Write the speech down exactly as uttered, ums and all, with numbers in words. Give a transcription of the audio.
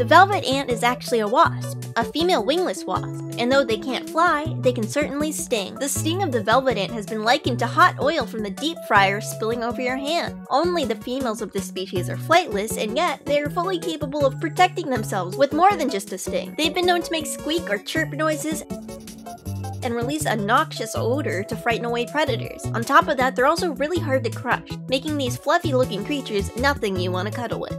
The velvet ant is actually a wasp, a female wingless wasp, and though they can't fly, they can certainly sting. The sting of the velvet ant has been likened to hot oil from the deep fryer spilling over your hand. Only the females of this species are flightless, and yet they are fully capable of protecting themselves with more than just a sting. They've been known to make squeak or chirp noises and release a noxious odor to frighten away predators. On top of that, they're also really hard to crush, making these fluffy looking creatures nothing you want to cuddle with.